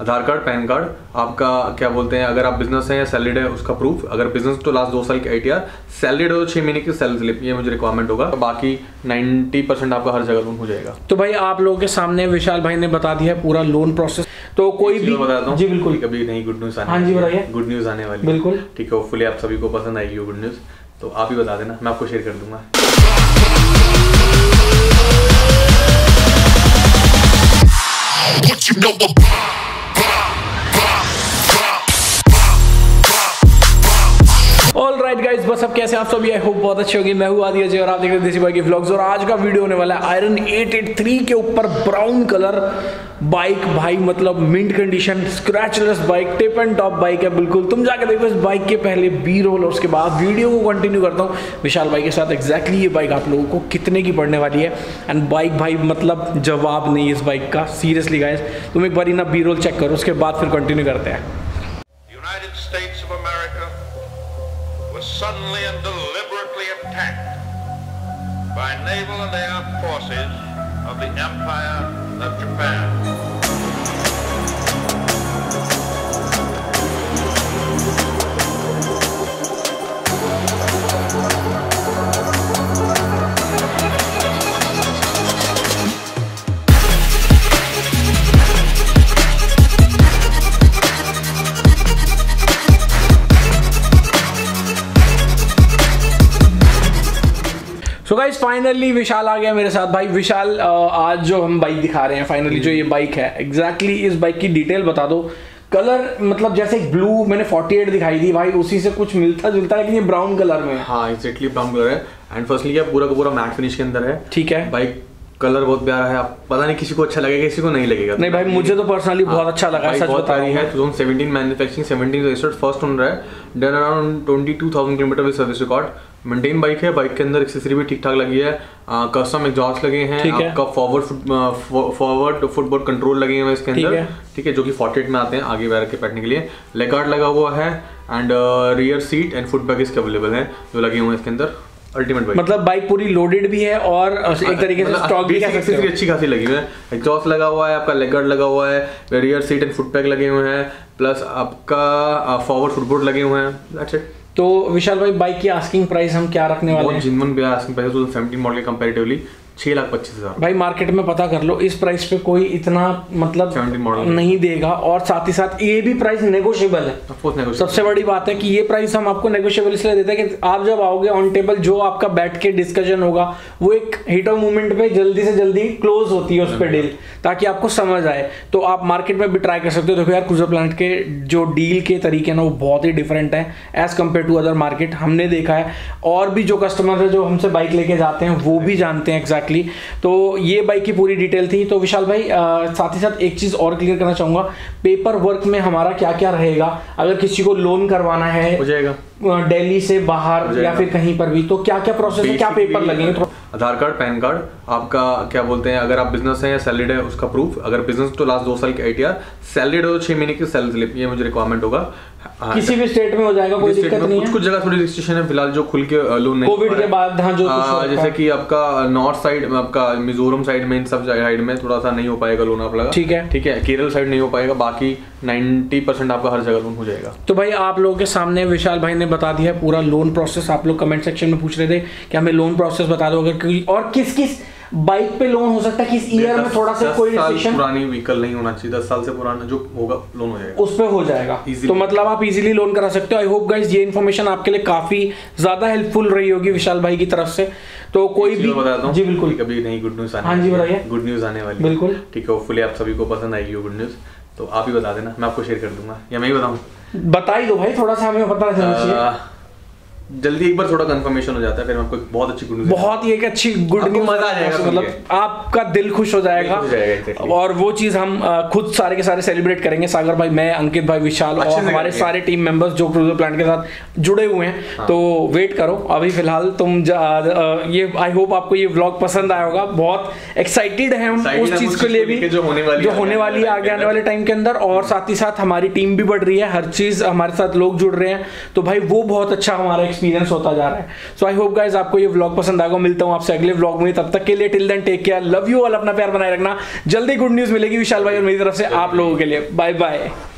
आधार card, pan card, आपका क्या बोलते हैं अगर आप बिजनेस है या सैलरीड है उसका प्रूफ, अगर बिजनेस तो लास्ट 2 साल की ITR, सैलरीड हो 6 महीने की सैलरी स्लिप, ये मुझे रिक्वायरमेंट होगा। बाकी 90% आपका हर जगह लोन हो जाएगा। तो भाई आप लोगों के सामने विशाल भाई ने बता दिया है पूरा लोन प्रोसेस। तो कोई भी बता दूं जी, बिल्कुल कभी नहीं, गुड न्यूज आने, हाँ जी बताइए, गुड न्यूज आने वाली, बिल्कुल ठीक है, होपफुली आप सभी को पसंद आएगी गुड न्यूज, तो आप ही बता देना, मैं आपको शेयर कर दूंगा। गाइस बस अब कैसे आप सब, ये आई होप बहुत अच्छे होगी। मैं हूं आदि अजय और आप देख रहे हैं देसी बाइक के व्लॉग्स, और आज का वीडियो होने वाला है आयरन 883 के ऊपर। ब्राउन कलर बाइक भाई, मतलब mint condition scratchless bike, tip and top bike है बिल्कुल। तुम जाके देखो इस बाइक के पहले बी रोल और उसके बाद वीडियो को कंटिन्यू करता हूँ विशाल भाई के साथ। एग्जैक्टली ये बाइक आप लोगों को कितने की पड़ने वाली है, एंड बाइक भाई मतलब जवाब नहीं इस बाइक का। सीरियसली गाइज तुम एक बार ना बी रोल चेक करो, उसके बाद फिर कंटिन्यू करते हैं। Suddenly and deliberately attacked by naval and air forces of the Empire of Japan. So guys finally Vishal आ गया मेरे साथ। भाई विशाल आज जो हम बाइक दिखा रहे हैं फाइनली जो ये बाइक है, एग्जैक्टली इस बाइक की डिटेल बता दो। कलर मतलब जैसे एक ब्लू मैंने 48 दिखाई थी भाई, उसी से कुछ मिलता जुलता है, लेकिन ये ब्राउन कलर में है। हाँ एग्जैक्टली ब्राउन कलर है, एंड फर्स्टली क्या पूरा का पूरा मैट फिनिश के अंदर है, ठीक है। बाइक कलर बहुत प्यारा है, आप पता नहीं किसी को अच्छा लगेगा किसी को नहीं लगेगा। नहीं भाई मुझे तो पर्सनली बहुत अच्छा लगा, सच बता रही है। 2017 मैन्युफैक्चरिंग, 17 रजिस्टर्ड, फर्स्ट ओनर है, done around 22,000 kilometre with service record. Maintain bike है, बाइक के अंदर एक्सेसरी भी ठीक ठाक लगी है, कस्टम एग्जॉस्ट लगे हैं, आपका फॉरवर्ड फुटबोर्ड कंट्रोल लगे हुए इसके अंदर, ठीक है, जो कि 48 में आते हैं आगे बैठ के बैठने के लिए। लेग गार्ड लगा हुआ है, and rear seat and foot bag इसके अवेलेबल है जो लगे हुए हैं इसके अंदर। अल्टीमेट बाइक मतलब बाइक पूरी लोडेड भी है, और एक तरीके से स्टॉक भी कह सकते हैं, अच्छी खासी लगी हुई है। एग्जॉस्ट लगा हुआ है, आपका लेग गार्ड लगा हुआ है, rear seat and foot pack लगे हुए हैं, प्लस आपका फॉरवर्ड फुटबोर्ड लगे हुए हैं। That's it. तो विशाल भाई बाइक की आस्किंग प्राइस हम क्या रखने वाले हैं? जिनमन भी आस्किंग प्राइस 2017 मॉडल कंपैरेटिवली 6,25,000। भाई मार्केट में पता कर लो, इस प्राइस पे कोई इतना मतलब नहीं देगा, और साथ ही साथ ये भी प्राइस नेगोशिएबल है। नेगोशिएबल सबसे बड़ी बात है कि ये प्राइस हम आपको नेगोशिएबल इसलिए देते हैं कि आप जब आओगे ऑन टेबल जो आपका बैठ के डिस्कशन होगा वो एक हीट ऑफ मूवमेंट पे जल्दी से जल्दी क्लोज होती है उस पर डील, ताकि आपको समझ आए। तो आप मार्केट में भी ट्राई कर सकते हो। देखो यार क्रूजर प्लैनेट के जो डील के तरीके ना वो बहुत ही डिफरेंट है as compare to other market, हमने देखा है, और भी जो कस्टमर है जो हमसे बाइक लेके जाते हैं वो भी जानते हैं एग्जैक्ट। तो ये बाइक की पूरी डिटेल थी। तो विशाल भाई साथ ही साथ एक चीज और क्लियर करना चाहूंगा, पेपर वर्क में हमारा क्या क्या रहेगा? अगर किसी को लोन करवाना है हो जाएगा, दिल्ली से बाहर या फिर कहीं पर भी, तो क्या क्या प्रोसेस है, क्या पेपर लगेंगे? आधार कार्ड, पैन कार्ड, आपका क्या बोलते हैं अगर आप बिजनेस है या सैलरीड है उसका प्रूफ, अगर बिजनेस तो लास्ट 2 साल की ITR, सैलरीड हो 6 महीने की सैलरी स्लिप, ये मुझे रिक्वायरमेंट होगा। किसी भी स्टेट में हो जाएगा, कोई दिक्कत नहीं है। कुछ जगह थोड़ी रिस्ट्रिक्शन है फिलहाल जो खुल के लोन नहीं, कोविड के बाद हाँ, जो जैसे कि आपका नॉर्थ साइड में, आपका मिजोरम साइड में, इन सब साइड में थोड़ा सा नहीं हो पाएगा लोन आप लगा, ठीक है ठीक है। केरल साइड नहीं हो पाएगा, बाकी 90% आपका हर जगह लोन हो जाएगा। तो भाई आप लोगों के सामने विशाल भाई ने बता दिया है पूरा लोन प्रोसेस। आप लोग कमेंट सेक्शन में पूछ रहे थे कि हमें लोन प्रोसेस बता दो, अगर और किस किस बाइक पे लोन हो सकता है, किस ईयर में थोड़ा सा कोई रिस्ट्रिक्शन, पुरानी व्हीकल नहीं होना चाहिए, 10 साल से पुराना जो होगा लोन हो जाएगा, उस पे हो जाएगा। तो मतलब आप इजीली लोन करा सकते हो। आई होप गाइस ये इन्फॉर्मेशन आपके लिए काफी ज्यादा हेल्पफुल रही होगी विशाल भाई की तरफ से। तो कोई भी जी बिल्कुल कभी नहीं, गुड न्यूज आने, हाँ जी बताइए, गुड न्यूज आने वाली, बिल्कुल ठीक है, होपफुली आप सभी को पसंद आएगी गुड न्यूज, तो आप ही बता देना, मैं आपको शेयर कर दूंगा, या मैं ही बताऊं? बता ही दो भाई, थोड़ा सा हमें पता चलना चाहिए जल्दी, एक बार थोड़ा कंफर्मेशन हो जाता है फिर आपको बहुत अच्छी गुड न्यूज, बहुत ही एक अच्छी गुड न्यूज, मजा आ जाएगा, मतलब आपका दिल खुश हो जाएगा, और वो चीज हम खुद सारे के सारे सेलिब्रेट करेंगे। सागर भाई, मैं, अंकित भाई, विशाल और हमारे सारे टीम मेंबर्स जो क्रूजर प्लैनेट के साथ जुड़े हुए हैं। तो वेट करो अभी फिलहाल तुम ये आई होप आपको ये व्लॉग पसंद आया होगा। बहुत एक्साइटेड है हम उस चीज के लिए भी जो होने वाली है आगे आने वाले टाइम के अंदर, और साथ ही साथ हमारी टीम भी बढ़ रही है, हर चीज हमारे साथ लोग जुड़ रहे हैं, तो भाई वो बहुत अच्छा हमारा एक्सपीरियंस होता जा रहा है। सो आई होप गाइज आपको ये व्लॉग पसंद आएगा। मिलता हूँ आपसे अगले व्लॉग में, तब तक के लिए till then take care, love you all, अपना प्यार बनाए रखना। जल्दी गुड न्यूज मिलेगी विशाल भाई और मेरी तरफ से आप लोगों के लिए। Bye bye.